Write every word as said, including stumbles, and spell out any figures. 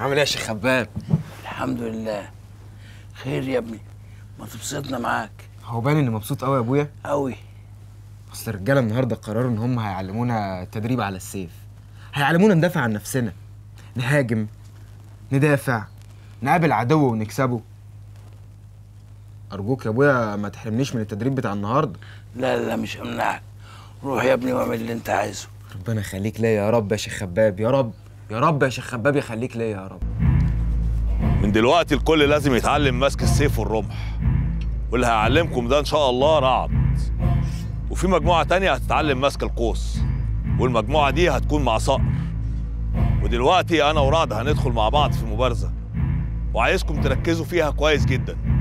عامل ايه يا شيخ خباب؟ الحمد لله خير يا ابني، ما تبسطنا معاك. هو باين اني مبسوط قوي يا ابويا؟ قوي. اصل الرجاله النهارده قرروا ان هم هيعلمونا التدريب على السيف، هيعلمونا ندافع عن نفسنا، نهاجم، ندافع، نقابل عدو ونكسبه. ارجوك يا ابويا ما تحرمنيش من التدريب بتاع النهارده. لا لا مش همنعك، روح يا ابني واعمل اللي انت عايزه. ربنا يخليك ليا يا رب يا شيخ خباب، يا رب يا رب يا شيخ خباب يخليك ليا يا رب. من دلوقتي الكل لازم يتعلم ماسك السيف والرمح، واللي هعلمكم ده ان شاء الله رعد، وفي مجموعه تانية هتتعلم ماسك القوس، والمجموعه دي هتكون مع صقر. ودلوقتي انا ورعد هندخل مع بعض في مبارزه، وعايزكم تركزوا فيها كويس جدا.